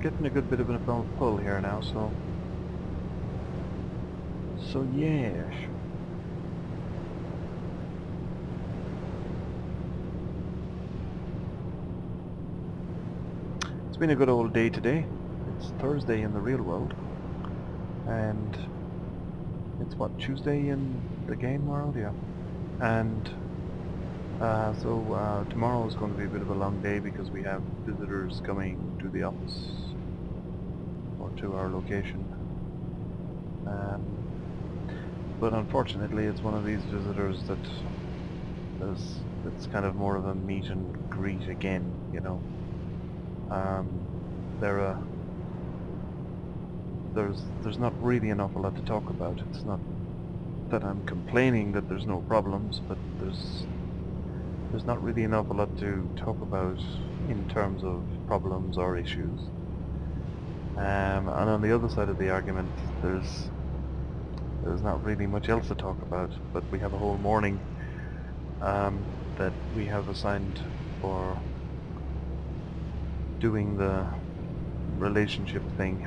getting a good bit of an uphill pull here now, so yeah. It's been a good old day today. It's Thursday in the real world, and it's what, Tuesday in the game world, yeah. And so tomorrow is going to be a bit of a long day because we have visitors coming to the office or to our location. But unfortunately, it's one of these visitors that's kind of more of a meet and greet again, you know. There's not really an awful lot to talk about. It's not that I'm complaining that there's no problems, but there's not really an awful lot to talk about in terms of problems or issues. And on the other side of the argument, there's not really much else to talk about, but we have a whole morning that we have assigned for doing the relationship thing.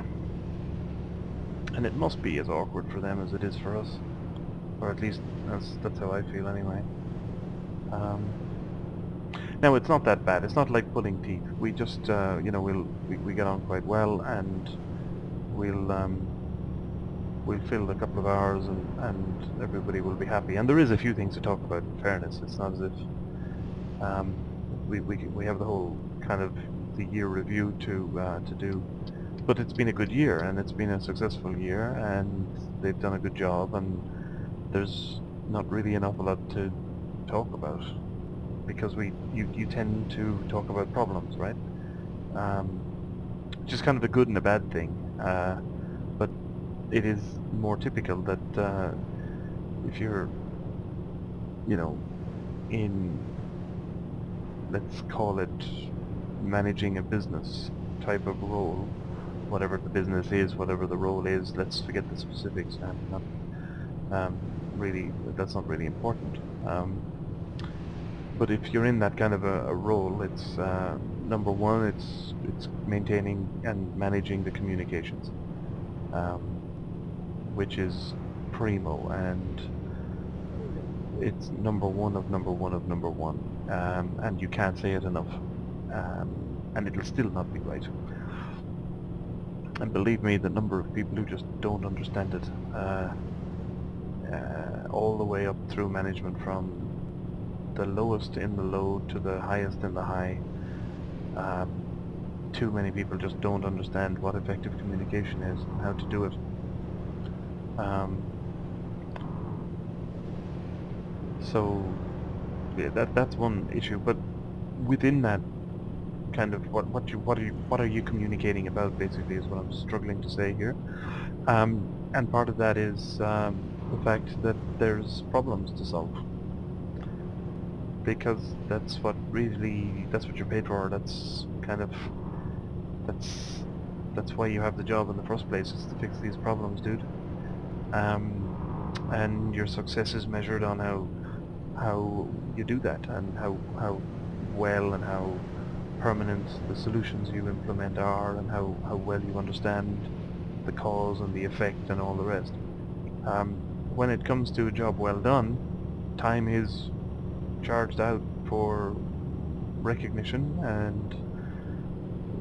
And it must be as awkward for them as it is for us, or at least that's how I feel anyway. Now it's not that bad. It's not like pulling teeth. We just, you know, we get on quite well, and we'll fill a couple of hours, and everybody will be happy. And there is a few things to talk about. In fairness, it's not as if we have the whole kind of the year review to do. But it's been a good year, and it's been a successful year, and they've done a good job, and there's not really an awful lot to talk about, because you tend to talk about problems, right? Which is kind of a good and a bad thing, but it is more typical that if you're, you know, in, let's call it, managing a business type of role, whatever the business is, whatever the role is, let's forget the specifics. Really, that's not really important. But if you're in that kind of a role, it's number one, it's maintaining and managing the communications, which is primo, and it's number one of number one of number one, and you can't say it enough, and it'll still not be right. And believe me, the number of people who just don't understand it, all the way up through management, from the lowest in the low to the highest in the high, too many people just don't understand what effective communication is and how to do it. So yeah, that's one issue. But within that, kind of what are you communicating about, basically, is what I'm struggling to say here. And part of that is the fact that there's problems to solve, because that's what you're paid for. That's why you have the job in the first place, is to fix these problems, dude. And your success is measured on how you do that, and how well and how permanent the solutions you implement are, and how well you understand the cause and the effect and all the rest. When it comes to a job well done, time is charged out for recognition and,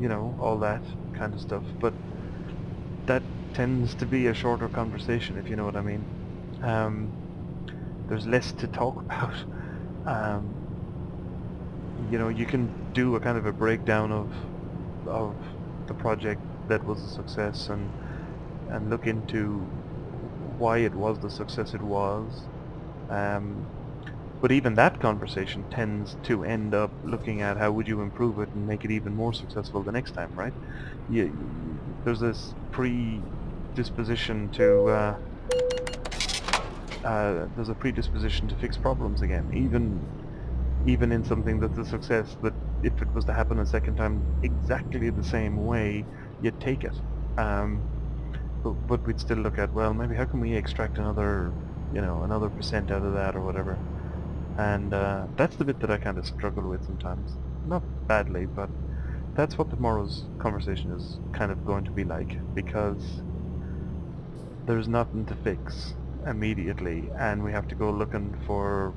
you know, all that kind of stuff, but that tends to be a shorter conversation, if you know what I mean. There's less to talk about. You know, you can do a kind of a breakdown of the project that was a success, and look into why it was the success it was, but even that conversation tends to end up looking at how would you improve it and make it even more successful the next time, right? There's this predisposition to there's a predisposition to fix problems again, even in something that's a success, that if it was to happen a second time exactly the same way, you'd take it. But we'd still look at, well, maybe how can we extract another, you know, another % out of that or whatever. And that's the bit that I kind of struggle with sometimes. Not badly, but That's what tomorrow's conversation is kind of going to be like, because there's nothing to fix immediately, and we have to go looking for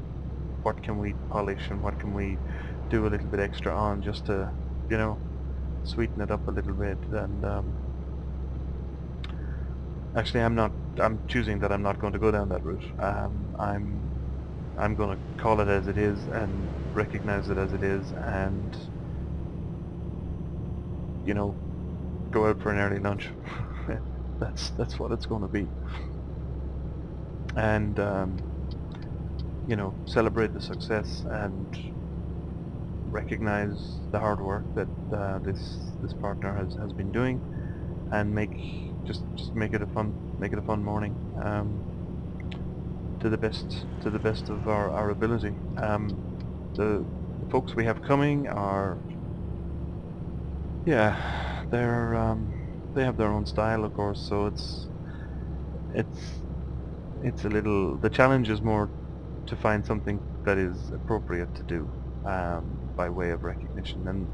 what can we polish and what can we do a little bit extra on, just to, you know, sweeten it up a little bit. And actually, I'm choosing that I'm not going to go down that route. I'm going to call it as it is and recognize it as it is, and, you know, go out for an early lunch. That's what it's going to be. And you know, celebrate the success and recognize the hard work that this partner has been doing, and make it a fun morning, to the best of our ability. The folks we have coming are, yeah, they're they have their own style, of course, so it's a little, the challenge is more to find something that is appropriate to do by way of recognition, and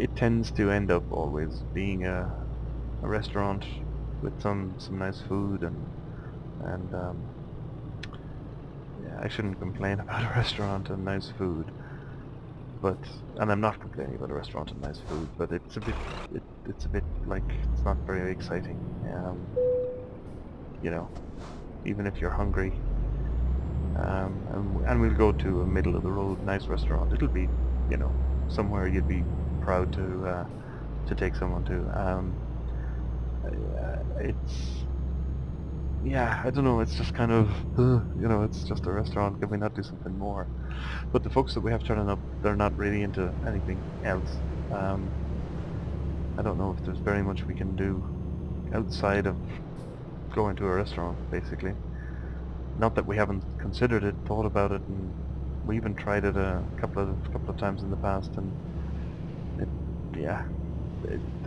it tends to end up always being a restaurant with some nice food, and yeah, I shouldn't complain about a restaurant and nice food, and I'm not complaining about a restaurant and nice food, but it's a bit like, it's not very exciting. You know, even if you're hungry. And we'll go to a middle of the road nice restaurant. It'll be, you know, somewhere you'd be proud to take someone to. It's, yeah, I don't know, it's just kind of, you know, it's just a restaurant, can we not do something more? But the folks that we have turning up, they're not really into anything else. I don't know if there's very much we can do outside of going to a restaurant, basically. Not that we haven't considered it, thought about it, and we even tried it a couple of times in the past, and the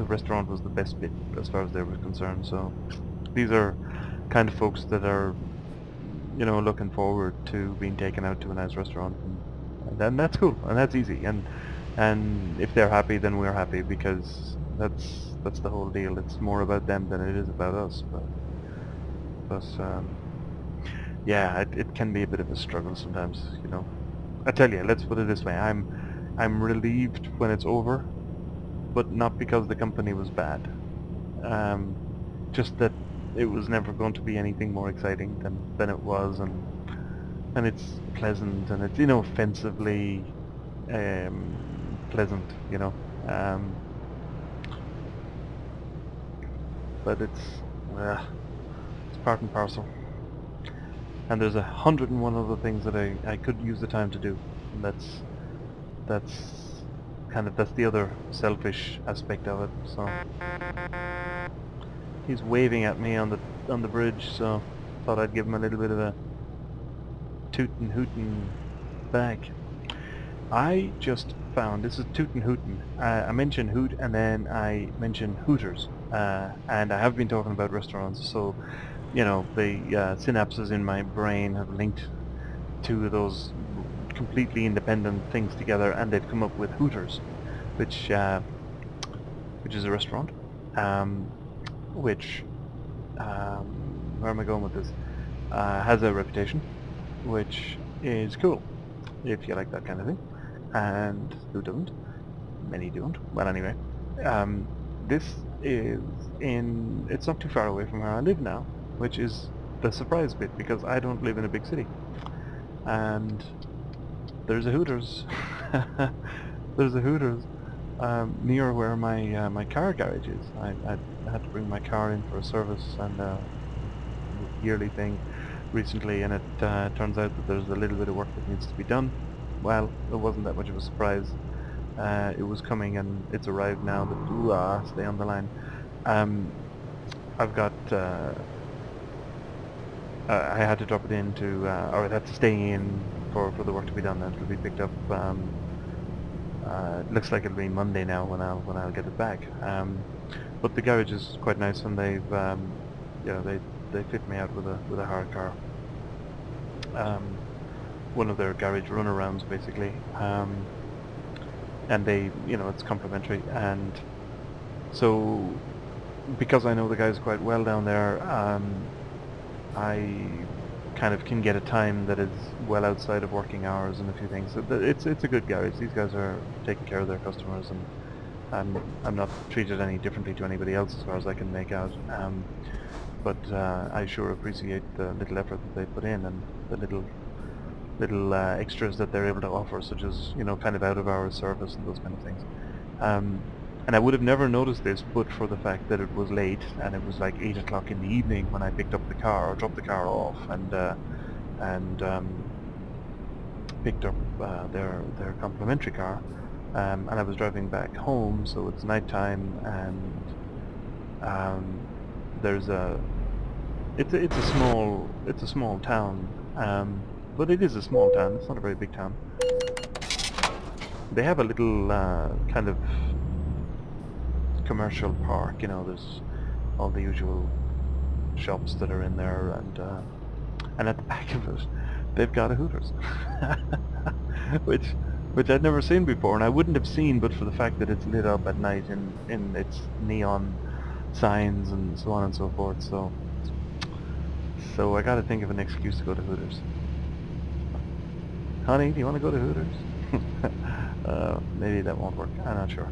restaurant was the best bit as far as they were concerned. So these are kind of folks that are, you know, looking forward to being taken out to a nice restaurant, and that's cool, and that's easy, and if they're happy, then we're happy, because that's the whole deal. It's more about them than it is about us, but yeah, it can be a bit of a struggle sometimes, you know. I tell you, let's put it this way: I'm relieved when it's over, but not because the company was bad. Just that it was never going to be anything more exciting than it was, and it's pleasant, and it's, you know, offensively pleasant, you know. But it's part and parcel. And there's 101 other things that I could use the time to do, and that's the other selfish aspect of it. So he's waving at me on the bridge, so thought I'd give him a little bit of a tootin' hootin' back. I just found, this is tootin' hootin', I mentioned hoot and then I mentioned Hooters, and I have been talking about restaurants, so, you know, the synapses in my brain have linked two of those completely independent things together, and they've come up with Hooters, which is a restaurant, where am I going with this? Has a reputation, which is cool, if you like that kind of thing, and who doesn't? Many don't. Well, anyway, this is in, it's not too far away from where I live now, which is the surprise bit, because I don't live in a big city, and there's a Hooters near where my my car garage is. I had to bring my car in for a service and yearly thing recently, and it turns out that there's a little bit of work that needs to be done. Well, it wasn't that much of a surprise, it was coming and it's arrived now, but stay on the line. I've got I had to drop it in to, or it had to stay in for the work to be done, and it'll be picked up. It looks like it'll be Monday now when I'll get it back. But the garage is quite nice, and they've, you know, they fit me out with a hard car. One of their garage runarounds, basically. and they, you know, it's complimentary. And so, because I know the guys quite well down there, I kind of can get a time that is well outside of working hours and a few things. So it's a good garage. These guys are taking care of their customers, and I'm not treated any differently to anybody else as far as I can make out. But I sure appreciate the little effort that they put in, and the little extras that they're able to offer, such as, you know, kind of out-of-hours service and those kind of things. And I would have never noticed this but for the fact that it was late, and it was like 8 o'clock in the evening when I picked up the car, or dropped the car off, and picked up their complimentary car, and I was driving back home, so it's nighttime, and it's a small town, but it is a small town. It's not a very big town. They have a little kind of commercial park, you know, there's all the usual shops that are in there, and at the back of it they've got a Hooters which I'd never seen before, and I wouldn't have seen but for the fact that it's lit up at night in its neon signs and so on and so forth. So I gotta think of an excuse to go to Hooters. Honey, do you want to go to Hooters? Maybe that won't work, I'm not sure.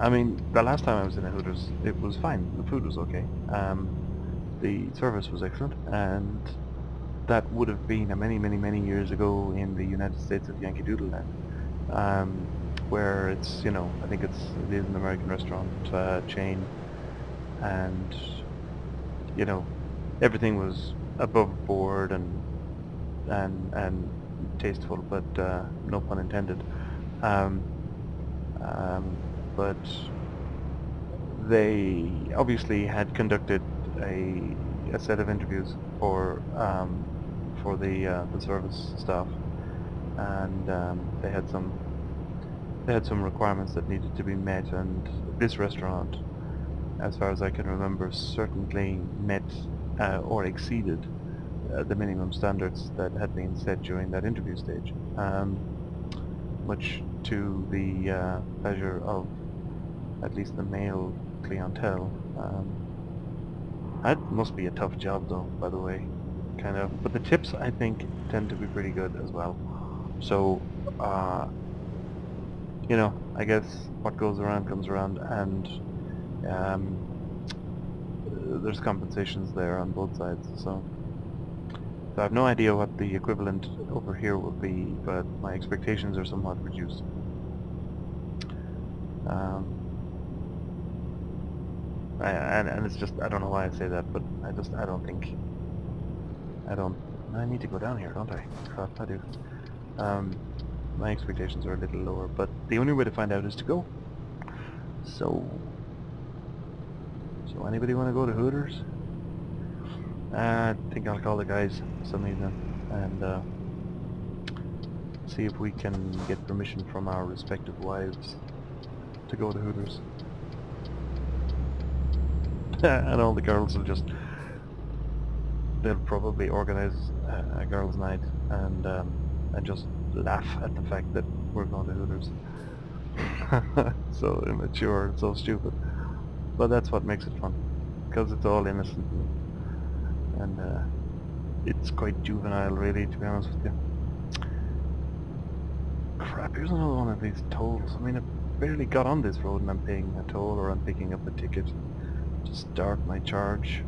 I mean, the last time I was in a Hooters, it was fine. The food was okay. The service was excellent, and that would have been many, many, many years ago in the United States of Yankee Doodle Land, where it's, you know, I think it is an American restaurant chain, and, you know, everything was above board and tasteful, but no pun intended. But they obviously had conducted a set of interviews for the service staff, and they had some requirements that needed to be met, and this restaurant, as far as I can remember, certainly met or exceeded the minimum standards that had been set during that interview stage, much to the pleasure of at least the male clientele. That must be a tough job, though, by the way, kind of. But the tips, I think, tend to be pretty good as well. So, you know, I guess what goes around comes around, and there's compensations there on both sides. So I have no idea what the equivalent over here would be, but my expectations are somewhat reduced. And it's just, I don't know why I say that, but I need to go down here, don't I? I do. My expectations are a little lower, but the only way to find out is to go. So anybody want to go to Hooters? I think I'll call the guys some evening and see if we can get permission from our respective wives to go to Hooters. And all the girls will they'll probably organize a girls' night and just laugh at the fact that we're going to Hooters. So immature and so stupid, but that's what makes it fun, because it's all innocent. And it's quite juvenile, really, to be honest with you. Crap, here's another one of these tolls. I mean, I barely got on this road and I'm paying a toll, or I'm picking up a ticket to start my charge.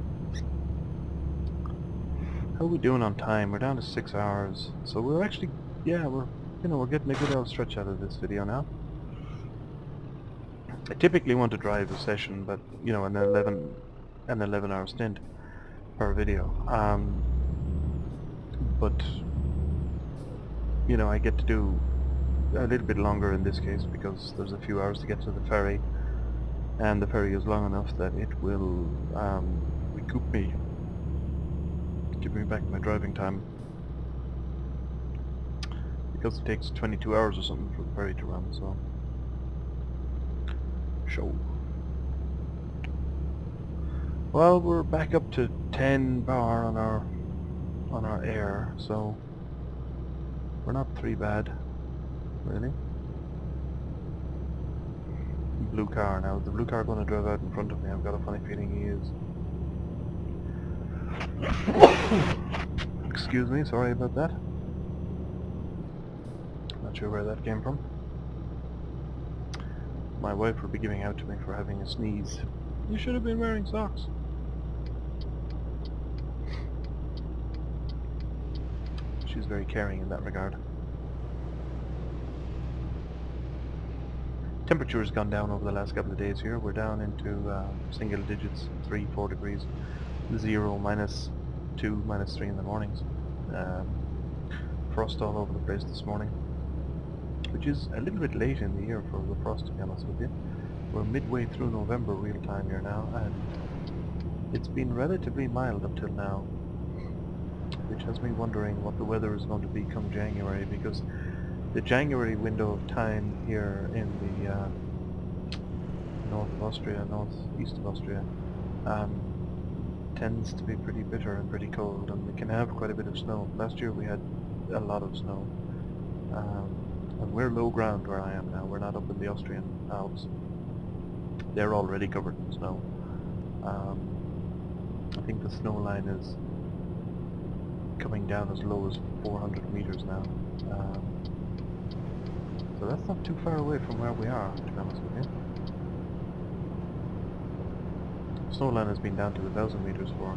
How are we doing on time? We're down to 6 hours. So we're actually, yeah, we're getting a good old stretch out of this video now. I typically want to drive a session, but, you know, an 11-hour stint per video, but, you know, I get to do a little bit longer in this case because there's a few hours to get to the ferry, and the ferry is long enough that it will recoup me, give me back my driving time, because it takes 22 hours or something for the ferry to run, so, show. Well, we're back up to 10 bar on our air, so we're not too bad, really. blue car now. Is the blue car going to drive out in front of me? I've got a funny feeling he is. Excuse me, sorry about that. Not sure where that came from. My wife would be giving out to me for having a sneeze. You should have been wearing socks. She's very caring in that regard. Temperature has gone down over the last couple of days here. We're down into single digits, 3, 4 degrees, 0, minus 2, minus 3 in the mornings. Frost all over the place this morning, which is a little bit late in the year for the frost, to be honest with you. We're midway through November real time here now, and it's been relatively mild up till now, which has me wondering what the weather is going to be come January, because the January window of time here in the north of Austria, northeast of Austria, tends to be pretty bitter and pretty cold, and we can have quite a bit of snow. Last year we had a lot of snow, and we're low ground where I am now. We're not up in the Austrian Alps. They're already covered in snow. I think the snow line is coming down as low as 400 meters now. So that's not too far away from where we are, to be honest with you. Snowland has been down to 1,000 meters for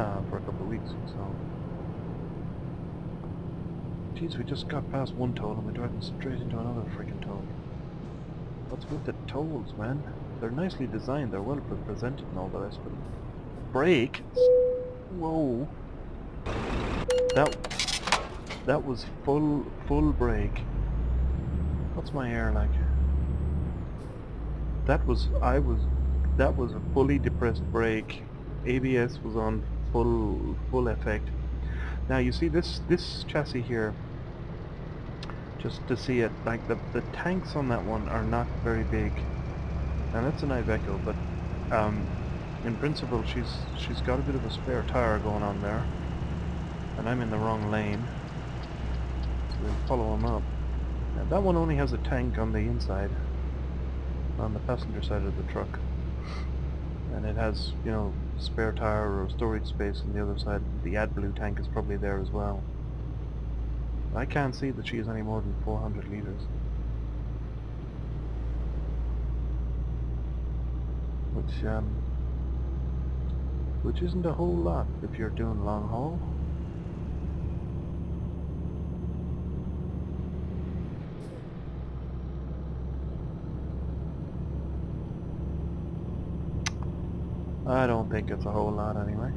a couple of weeks, so... Jeez, we just got past one toll and we're driving straight into another freaking toll. What's with the tolls, man? They're nicely designed, they're well presented and all the rest, but... Brake? Whoa! That was full brake. What's my air like? That was a fully depressed brake. ABS was on full effect. Now you see this chassis here, just to see it, like the tanks on that one are not very big. Now that's an Iveco, but in principle she's got a bit of a spare tire going on there, and I'm in the wrong lane, so we'll follow them up. Now, that one only has a tank on the inside, on the passenger side of the truck, and it has, you know, spare tire or storage space on the other side. The AdBlue tank is probably there as well. I can't see that she is any more than 400 liters, which isn't a whole lot if you're doing long haul. I don't think it's a whole lot anyway.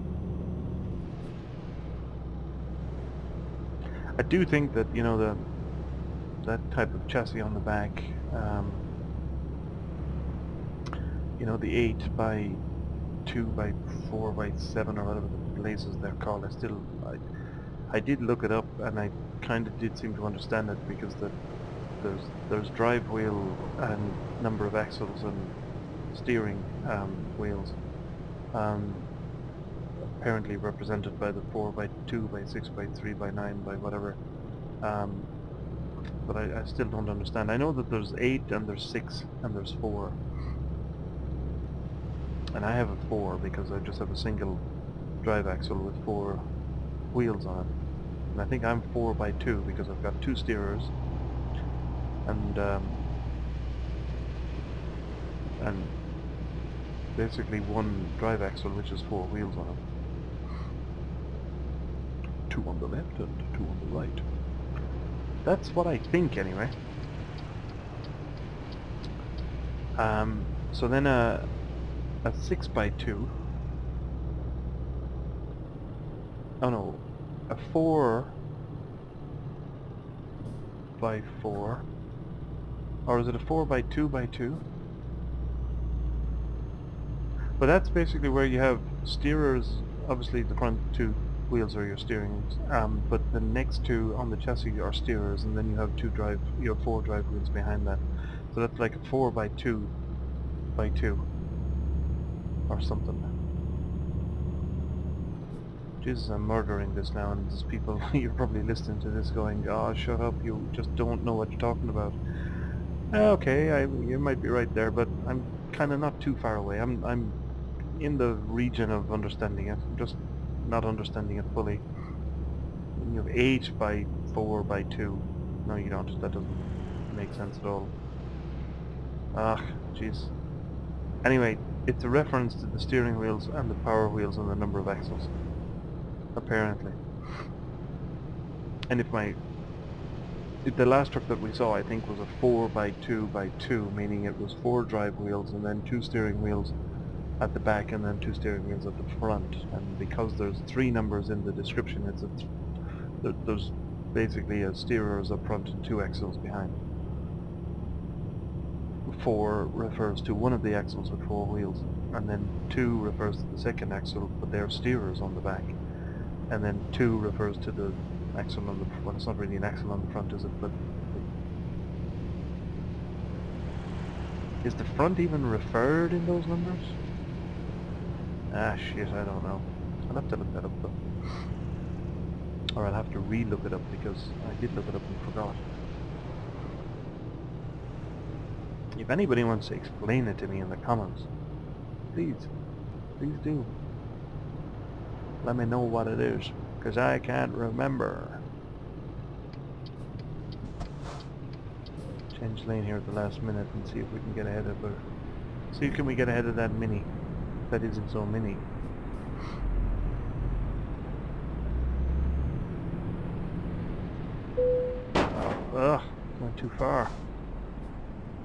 I do think that, you know, that type of chassis on the back, you know, the 8x2x4x7 or whatever the blazes they're called. I did look it up, and I kind of did seem to understand it, because there's drive wheel and number of axles and steering wheels. Apparently represented by the 4x2x6x3x9 by whatever, but I still don't understand. I know that there's 8 and there's 6 and there's 4, and I have a 4 because I just have a single drive axle with 4 wheels on it, and I think I'm 4x2 because I've got 2 steerers and basically one drive axle which is 4 wheels on it. 2 on the left and 2 on the right. That's what I think anyway. So then a 6x2. Oh no, a 4x4. Or is it a 4x2x2? But that's basically where you have steerers. Obviously the front 2 wheels are your steering, but the next 2 on the chassis are steerers, and then you have 4 drive wheels behind that. So that's like a 4x2x2 or something. Jesus, I'm murdering this now, and there's people you're probably listening to this going, "Oh, shut up, you just don't know what you're talking about." Okay, you might be right there, but I'm kind of not too far away. I'm in the region of understanding it. I'm just not understanding it fully. You have H by 4 by 2. No, you don't. That doesn't make sense at all. Ah, jeez. Anyway, it's a reference to the steering wheels and the power wheels and the number of axles, apparently. And if the last truck that we saw, I think, was a 4 by 2 by 2, meaning it was 4 drive wheels and then 2 steering wheels at the back and then 2 steering wheels at the front. And because there's 3 numbers in the description, it's there's basically a steerers up front and 2 axles behind. 4 refers to one of the axles with 4 wheels, and then 2 refers to the second axle, but they are steerers on the back, and then 2 refers to the axle on the front. Well, it's not really an axle on the front, is it? But is the front even referred in those numbers? Ah, shit, I don't know. I'll have to look that up, though. Or I'll have to re-look it up, because I did look it up and forgot. If anybody wants to explain it to me in the comments, please do. Let me know what it is, because I can't remember. Change lane here at the last minute and see if we can get ahead of her. See, can we get ahead of that Mini? That isn't so Mini. Ugh, went too far.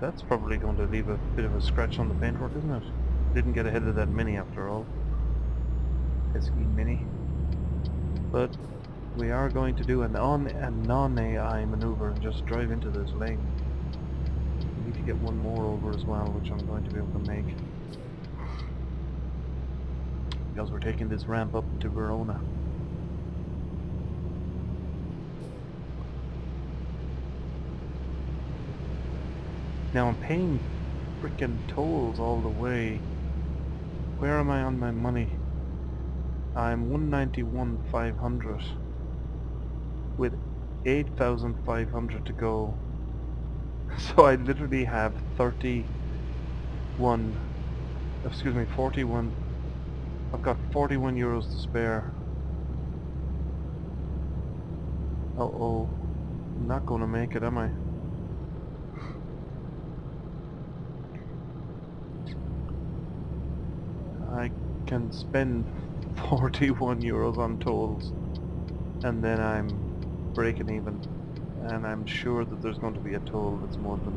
That's probably going to leave a bit of a scratch on the paintwork, isn't it? Didn't get ahead of that Mini after all. Pesky Mini. But we are going to do an on and non-AI maneuver and just drive into this lane. We need to get one more over as well, which I'm going to be able to make. Because we're taking this ramp up to Verona. Now I'm paying frickin' tolls all the way. Where am I on my money? I'm 191,500 with 8,500 to go. So I literally have 41. I've got 41 euros to spare. Uh-oh. I'm not gonna make it, am I? I can spend 41 euros on tolls and then I'm breaking even, and I'm sure that there's going to be a toll that's more than,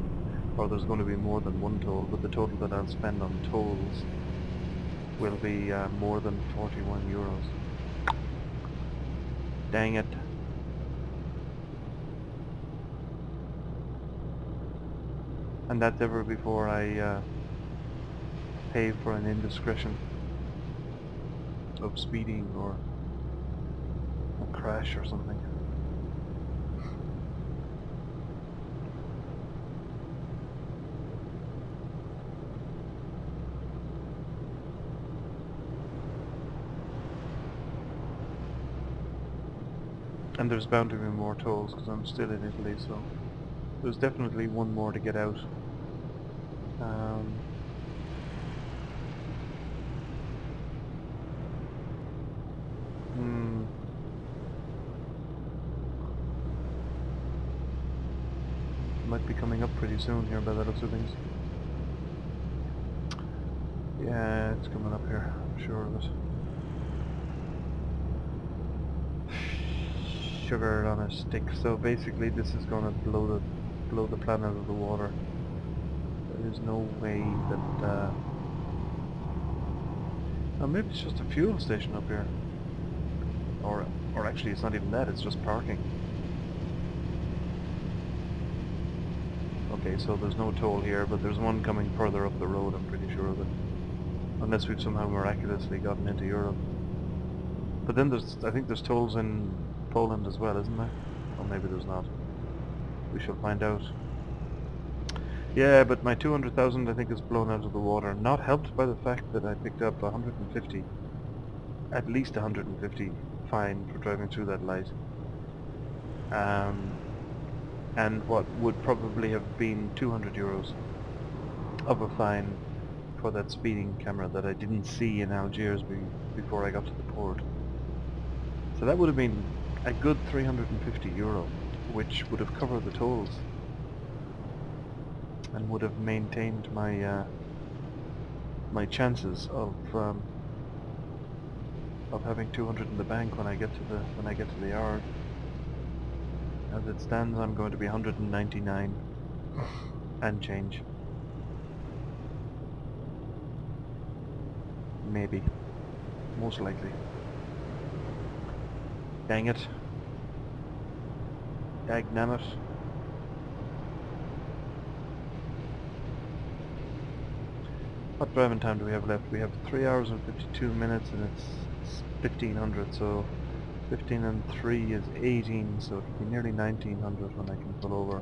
or there's going to be more than one toll, but the total that I'll spend on tolls will be more than 41 euros. Dang it. And that's ever before I pay for an indiscretion of speeding or a crash or something. And there's bound to be more tolls because I'm still in Italy, so there's definitely one more to get out. Might be coming up pretty soon here by the looks of things. Yeah, it's coming up here, I'm sure of it. Sugar on a stick. So basically this is gonna blow the planet out of the water. There's no way that oh, maybe it's just a fuel station up here. Or actually it's not even that, it's just parking. Okay, so there's no toll here, but there's one coming further up the road, I'm pretty sure of it. Unless we've somehow miraculously gotten into Europe. But then I think there's tolls in Poland as well, isn't there? Or maybe there's not. We shall find out. Yeah, but my 200,000 I think is blown out of the water. Not helped by the fact that I picked up 150. At least 150 fine for driving through that light. and what would probably have been 200 euros of a fine for that speeding camera that I didn't see in Algiers before I got to the port. So that would have been a good 350 euro, which would have covered the tolls and would have maintained my my chances of having 200 in the bank when I get to the yard. As it stands, I'm going to be 199 and change. Maybe. Most likely. Dang it. Dag nammit. What driving time do we have left? We have 3 hours and 52 minutes and it's 1500, so 15 and 3 is 18, so it'll be nearly 1900 when I can pull over.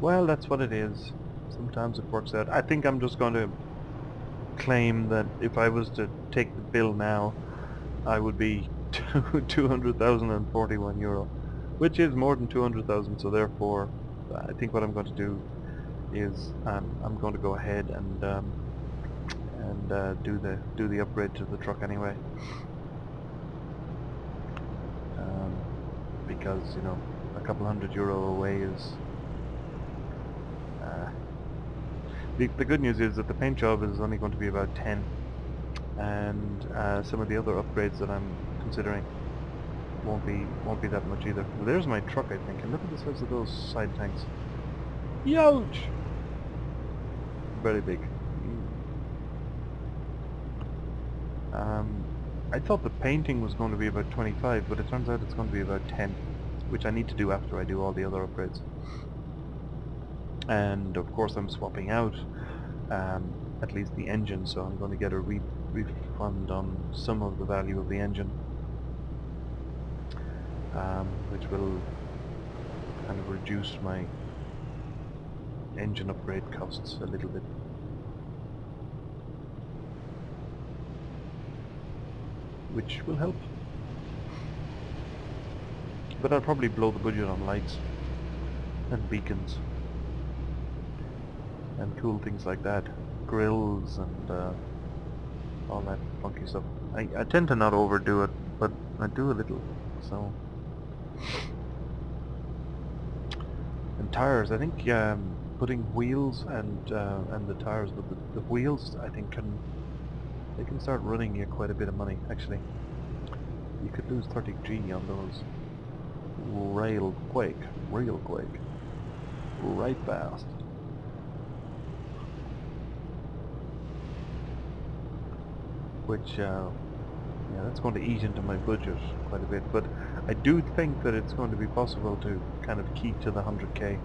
Well, that's what it is. Sometimes it works out. I think I'm just going to claim that if I was to take the bill now, I would be 200,041 euro, which is more than 200,000. So therefore, I think what I'm going to do is I'm going to go ahead and do the upgrade to the truck anyway, because you know a couple €100 away is. The good news is that the paint job is only going to be about 10, and some of the other upgrades that I'm considering won't be that much either. Well, there's my truck, I think, and look at the size of those side tanks. Huge, very big. I thought the painting was going to be about 25, but it turns out it's going to be about 10, which I need to do after I do all the other upgrades. And of course I'm swapping out at least the engine, so I'm going to get a refund on some of the value of the engine, which will kind of reduce my engine upgrade costs a little bit. Which will help. But I'll probably blow the budget on lights and beacons and cool things like that, grills and all that funky stuff. I tend to not overdo it, but I do a little, so. And tires, I think putting wheels and the tires, but the wheels I think they can start running you quite a bit of money actually. You could lose 30G on those real quick, right fast. Which, yeah, that's going to eat into my budget quite a bit, but I do think that it's going to be possible to kind of keep to the 100k,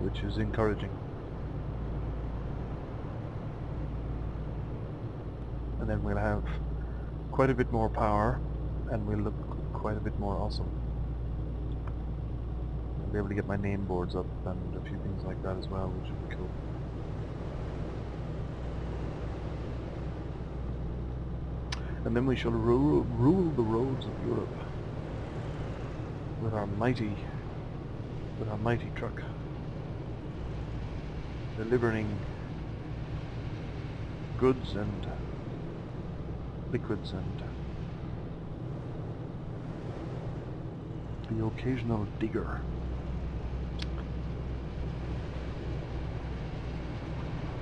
which is encouraging. And then we'll have quite a bit more power, and we'll look quite a bit more awesome. I'll be able to get my name boards up and a few things like that as well, which would be cool. And then we shall rule the roads of Europe with our mighty truck, delivering goods and liquids and the occasional digger.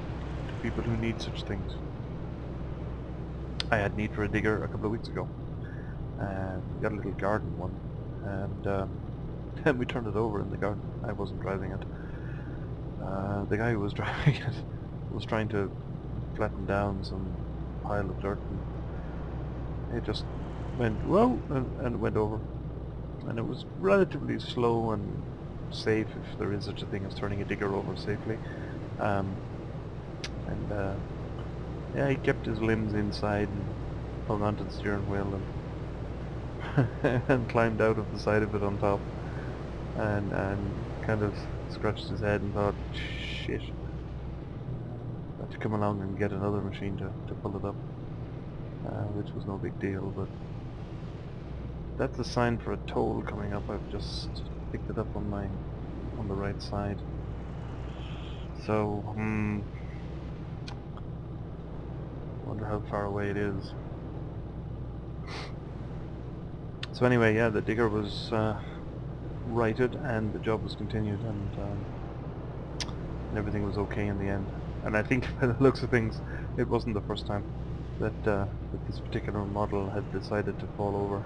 To people who need such things. I had need for a digger a couple of weeks ago. We got a little garden one, and then we turned it over in the garden. I wasn't driving it. The guy who was driving it was trying to flatten down some pile of dirt, and it just went whoa and went over. And it was relatively slow and safe, if there is such a thing as turning a digger over safely. Yeah, he kept his limbs inside and hung onto the steering wheel and, and climbed out of the side of it on top. and kind of scratched his head and thought, shit, I had to come along and get another machine to pull it up, which was no big deal. But that's a sign for a toll coming up. I've just picked it up on the right side. So, wonder how far away it is. So anyway, yeah, the digger was righted and the job was continued, and everything was okay in the end. And I think by the looks of things, it wasn't the first time that, that this particular model had decided to fall over.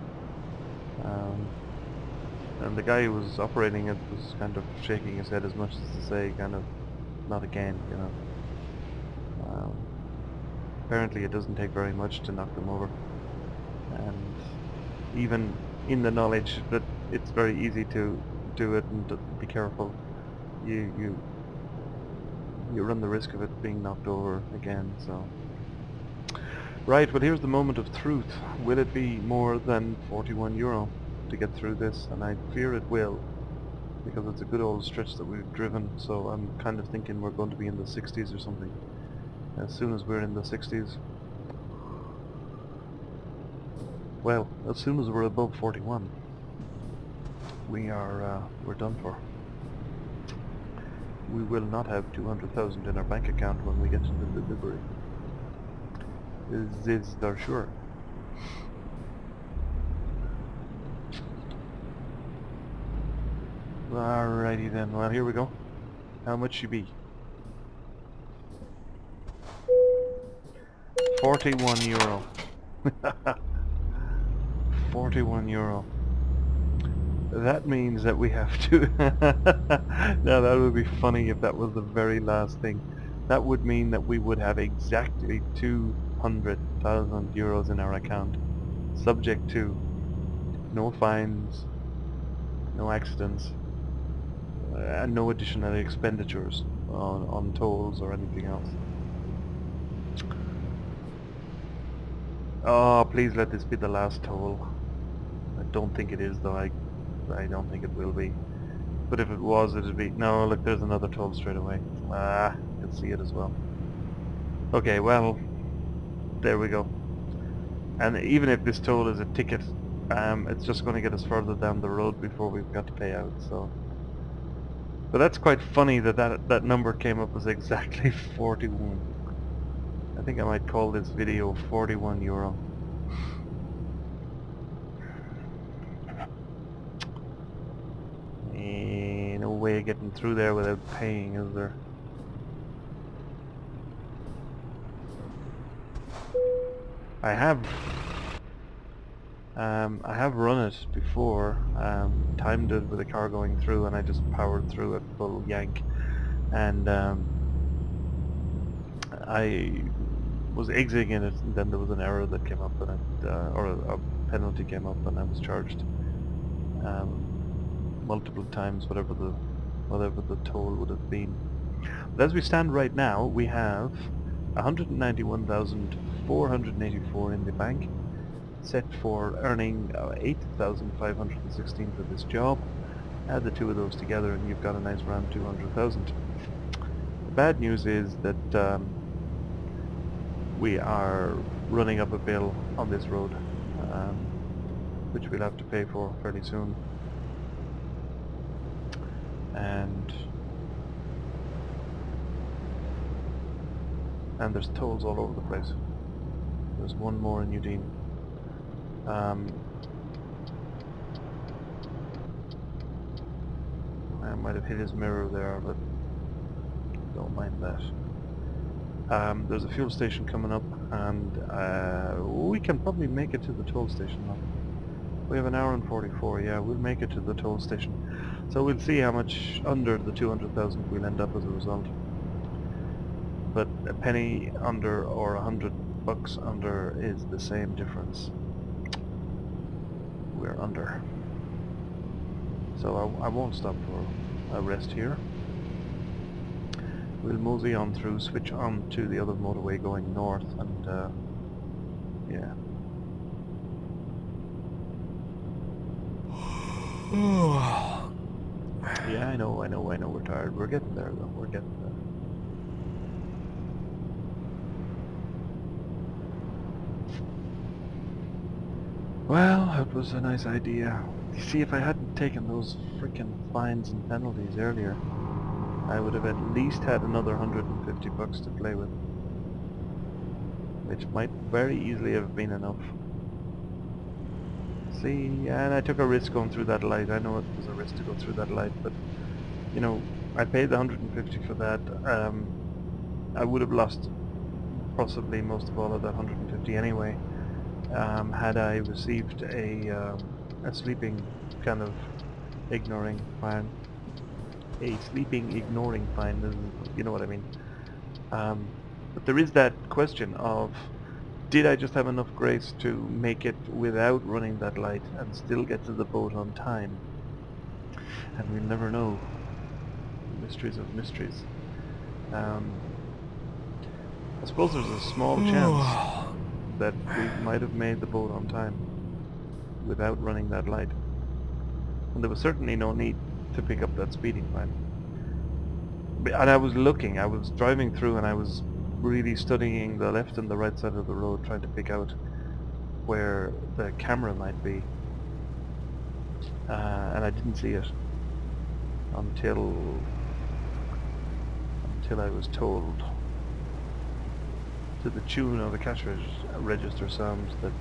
And the guy who was operating it was kind of shaking his head as much as to say, kind of, not again, you know. Apparently it doesn't take very much to knock them over, and even in the knowledge that it's very easy to do it and to be careful, you run the risk of it being knocked over again. So right, well, here's the moment of truth. Will it be more than €41 to get through this? And I fear it will, because it's a good old stretch that we've driven, so I'm kind of thinking we're going to be in the 60s or something. As soon as we're in the 60s, well, as soon as we're above 41, we are we're done for. We will not have 200,000 in our bank account when we get to the delivery. Is there sure? Alrighty then. Well, here we go. How much you be? €41. €41. That means that we have to... Now that would be funny if that was the very last thing. That would mean that we would have exactly €200,000 in our account, subject to no fines, no accidents, and no additional expenditures on tolls or anything else. Oh, please let this be the last toll. I don't think it is, though. I don't think it will be. But if it was, it'd be... No, look, there's another toll straight away. Ah, I can see it as well. Okay, well, there we go. And even if this toll is a ticket, it's just going to get us further down the road before we've got to pay out, so... But that's quite funny that that number came up as exactly 41. I think I might call this video €41. No way of getting through there without paying, is there? I have run it before, timed it with a car going through, and I just powered through at full yank, and I was exiting in it, and then there was an error that came up, and it, or a penalty came up, and I was charged multiple times whatever the toll would have been. But as we stand right now, we have 191,484 in the bank, set for earning 8,516 for this job. Add the two of those together, and you've got a nice round 200,000. The bad news is that we are running up a bill on this road, which we'll have to pay for fairly soon. And there's tolls all over the place. There's one more in Udine. I might have hit his mirror there, but don't mind that. There's a fuel station coming up, and we can probably make it to the toll station now. We have an hour and 44, yeah, we'll make it to the toll station. So we'll see how much under the 200,000 we'll end up as a result. But a penny under or $100 under is the same difference. We're under. So I won't stop for a rest here. We'll mosey on through, switch on to the other motorway going north, and yeah. Yeah, I know, we're tired. We're getting there, though. We're getting there. Well, that was a nice idea. You see, if I hadn't taken those frickin' fines and penalties earlier, I would have at least had another $150 to play with, which might very easily have been enough. See, and I took a risk going through that light. I know it was a risk to go through that light, but, you know, I paid the 150 for that. I would have lost possibly most of all of that 150 anyway, had I received a sleeping kind of ignoring fine. A sleeping ignoring fine, you know what I mean. But there is that question of, did I just have enough grace to make it without running that light and still get to the boat on time? And we'll never know. Mysteries of mysteries. I suppose there's a small chance that we might have made the boat on time without running that light. And there was certainly no need to pick up that speeding fine. And I was looking, I was driving through and I was really studying the left and the right side of the road, trying to pick out where the camera might be, and I didn't see it until I was told, to the tune of the cash register sounds, that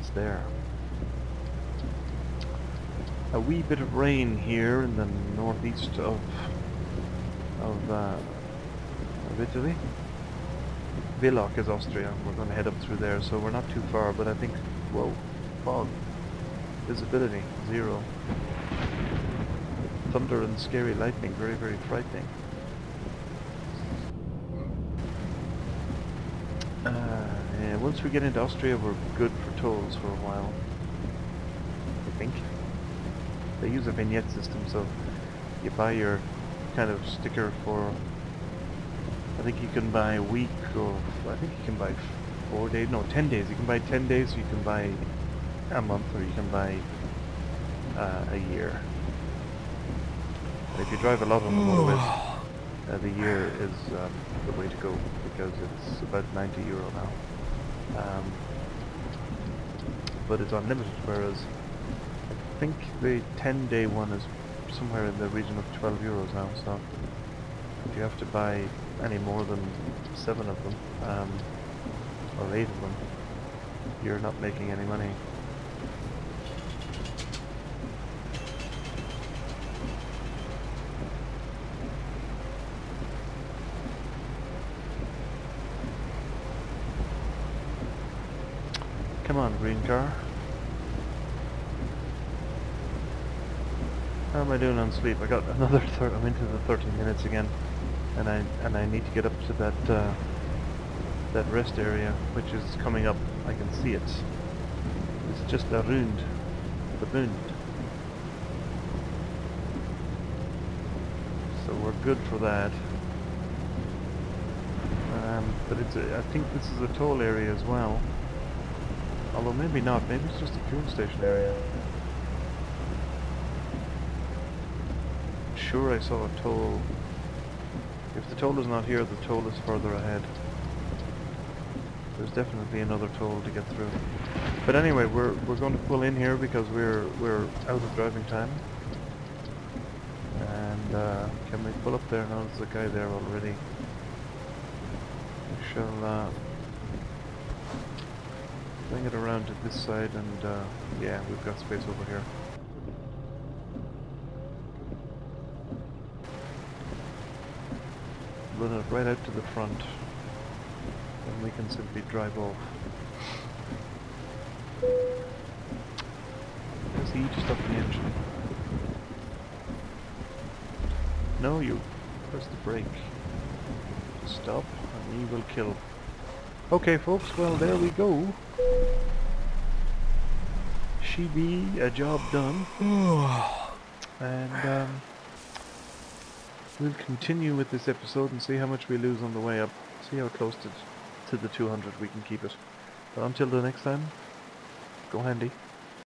it's there. A wee bit of rain here in the northeast of Italy. Villach is Austria. We're going to head up through there, so we're not too far, but I think, whoa, fog. Visibility, zero. Thunder and scary lightning, very, very frightening. Yeah, once we get into Austria, we're good for tolls for a while, I think. They use a vignette system, so you buy your kind of sticker for, I think you can buy a week, or I think you can buy 4 days, no, 10 days. You can buy 10 days, you can buy a month, or you can buy a year. But if you drive a lot on the motorway, the year is the way to go, because it's about €90 now. But it's unlimited, whereas I think the 10-day one is somewhere in the region of €12 now, so if you have to buy any more than 7 of them, or 8 of them, you're not making any money. Come on, green car. How am I doing on sleep? I got another I'm into the 30 minutes again. And I need to get up to that that rest area, which is coming up. I can see it. It's just a rund, the rund. So we're good for that. But it's I think this is a toll area as well. Although maybe not. Maybe it's just a fuel station area. I'm sure I saw a toll. If the toll is not here, the toll is further ahead. There's definitely another toll to get through. But anyway, we're going to pull in here because we're out of driving time. And can we pull up there? No, there's a guy there already. We shall bring it around to this side, and yeah, we've got space over here. Run it right out to the front, and we can simply drive off. Is he just up the engine? No, you press the brake. Stop, and he will kill. Okay, folks, well, there we go. She be a job done. And, we'll continue with this episode and see how much we lose on the way up. See how close to the 200 we can keep it. But until the next time, go handy.